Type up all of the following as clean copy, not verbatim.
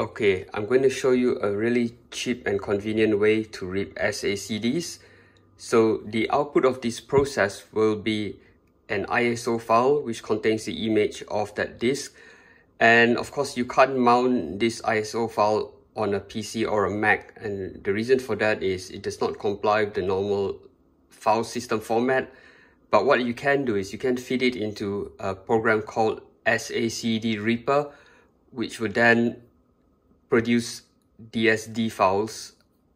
Okay, I'm going to show you a really cheap and convenient way to rip SACDs. So the output of this process will be an ISO file which contains the image of that disk. And of course you can't mount this ISO file on a PC or a Mac, and the reason for that is it does not comply with the normal file system format. But what you can do is you can feed it into a program called SACD Ripper, which would then produce DSD files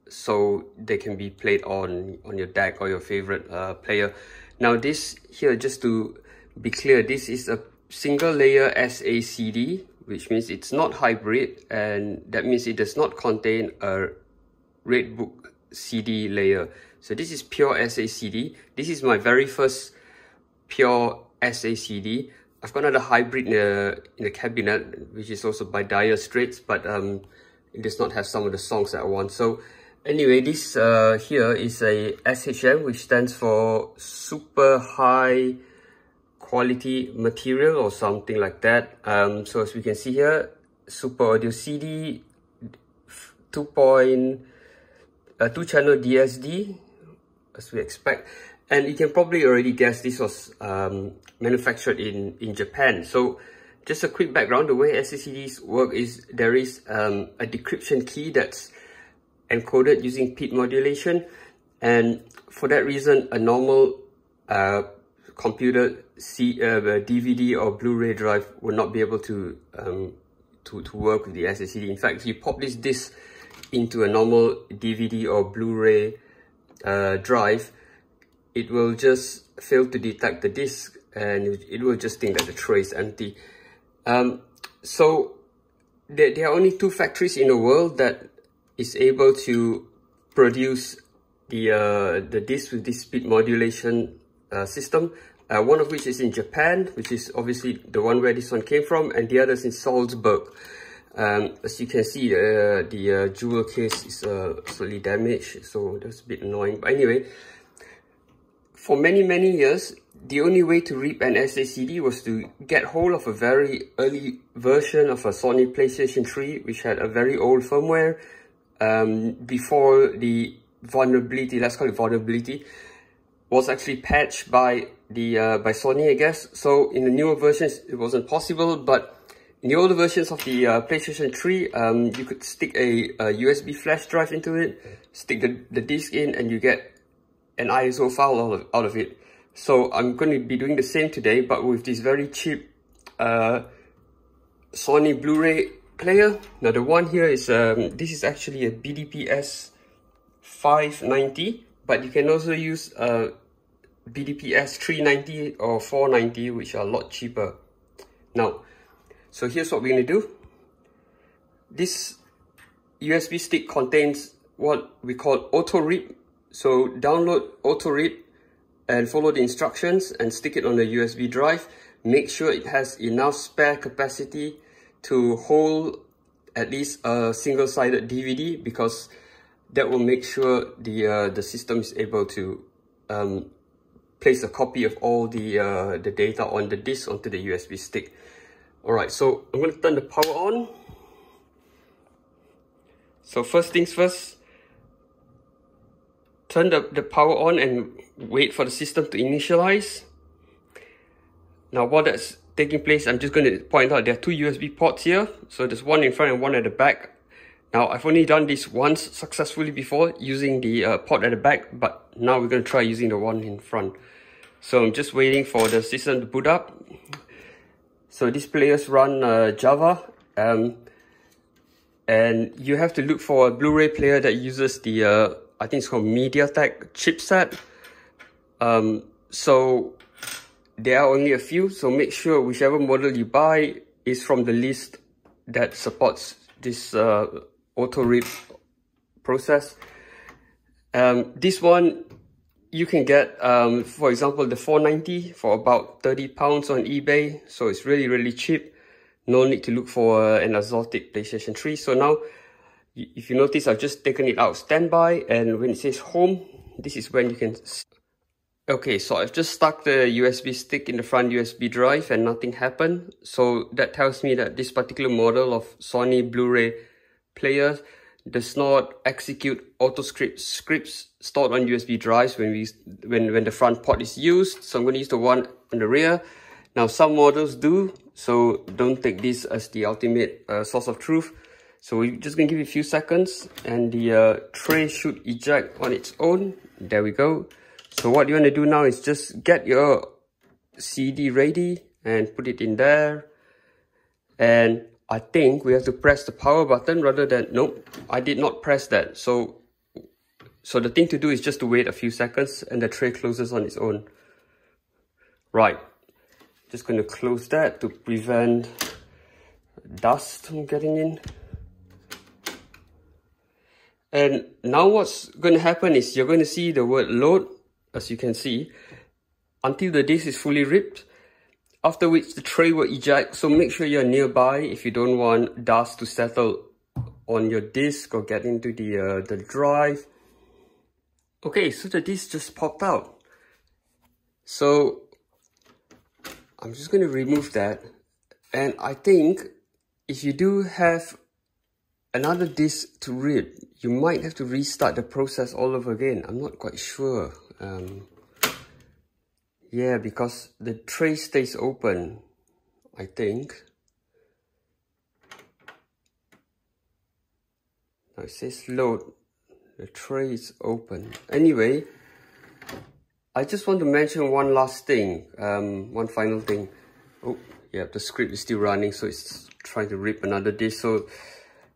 so they can be played on your DAC or your favorite player. Now this here, just to be clear, this is a single layer SACD, which means it's not hybrid, and that means it does not contain a Redbook CD layer. So this is pure SACD. This is my very first pure SACD. I've got another hybrid in the cabinet, which is also by Dire Straits, but it does not have some of the songs that I want. So anyway, this here is a SHM, which stands for Super High Quality Material or something like that. So as we can see here, Super Audio CD, 2-channel DSD, as we expect. And you can probably already guess this was manufactured in Japan. So just a quick background, the way SACDs work is there is a decryption key that's encoded using PID modulation. And for that reason, a normal computer DVD or Blu-ray drive would not be able to work with the SACD. In fact, if you pop this disc into a normal DVD or Blu-ray drive, it will just fail to detect the disc, and it will just think that the tray is empty. So there are only two factories in the world that is able to produce the disc with this speed modulation system. One of which is in Japan, which is obviously the one where this one came from, and the other is in Salzburg. As you can see, the jewel case is slightly damaged, so that's a bit annoying. But anyway, for many years, the only way to rip an SACD was to get hold of a very early version of a Sony PlayStation 3, which had a very old firmware before the vulnerability, let's call it vulnerability, was actually patched by Sony, I guess. So in the newer versions, it wasn't possible, but in the older versions of the PlayStation 3, you could stick a USB flash drive into it, stick the disc in, and you get an ISO file out of it. So I'm going to be doing the same today, but with this very cheap Sony Blu-ray player. Now the one here is, this is actually a BDP-S590, but you can also use BDP-S390 or 490, which are a lot cheaper. Now, so here's what we're going to do. This USB stick contains what we call AutoRip. So download AutoRip and follow the instructions and stick it on the USB drive. Make sure it has enough spare capacity to hold at least a single-sided DVD, because that will make sure the system is able to place a copy of all the data on the disk onto the USB stick. Alright, so I'm going to turn the power on. So first things first, turn the power on and wait for the system to initialize. Now while that's taking place, I'm just going to point out there are two USB ports here. So there's one in front and one at the back. Now I've only done this once successfully before using the port at the back, but now we're going to try using the one in front. So I'm just waiting for the system to boot up. So these players run Java. And you have to look for a Blu-ray player that uses the I think it's called MediaTek chipset. So there are only a few, so make sure whichever model you buy is from the list that supports this AutoRip process. This one you can get, for example, the 490 for about £30 on eBay, so it's really cheap. No need to look for an exotic PlayStation 3. So now, if you notice, I've just taken it out standby, and when it says home, this is when you can... Okay, so I've just stuck the USB stick in the front USB drive and nothing happened. So that tells me that this particular model of Sony Blu-ray player does not execute AutoScript scripts stored on USB drives when the front port is used. So I'm going to use the one on the rear. Now some models do, so don't take this as the ultimate source of truth. So we're just going to give it a few seconds and the tray should eject on its own. There we go. So what you want to do now is just get your CD ready and put it in there. And I think we have to press the power button rather than, nope, I did not press that. So the thing to do is just to wait a few seconds and the tray closes on its own. Right, just going to close that to prevent dust from getting in. And now what's going to happen is you're going to see the word load, as you can see, until the disc is fully ripped, after which the tray will eject. So make sure you're nearby if you don't want dust to settle on your disc or get into the drive. Okay, so the disc just popped out. So I'm just going to remove that. And I think if you do have another disc to rip, you might have to restart the process all over again. I'm not quite sure. Yeah, because the tray stays open, I think. Now it says load, the tray is open. Anyway, I just want to mention one last thing, one final thing. Oh, yeah, the script is still running, so it's trying to rip another disc. So,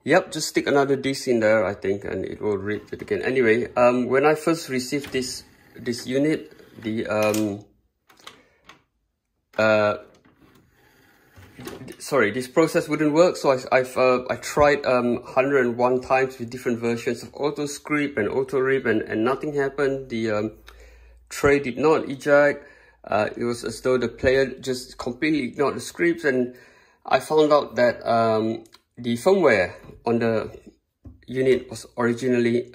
yep, just stick another disc in there, I think, and it will rip it again. Anyway, when I first received this unit, the this process wouldn't work, so I tried 101 times with different versions of AutoScript and AutoRip, and nothing happened. The tray did not eject. It was as though the player just completely ignored the scripts, and I found out that the firmware on the unit was originally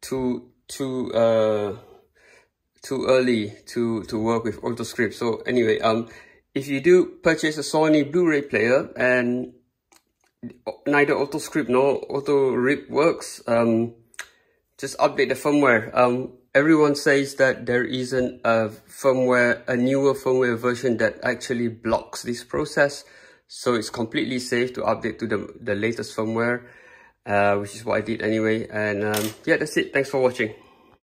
too early to work with AutoScript. So anyway, if you do purchase a Sony Blu-ray player and neither AutoScript nor AutoRip works, just update the firmware. Everyone says that there isn't a newer firmware version that actually blocks this process. So it's completely safe to update to the latest firmware, which is what I did anyway. And yeah, that's it. Thanks for watching.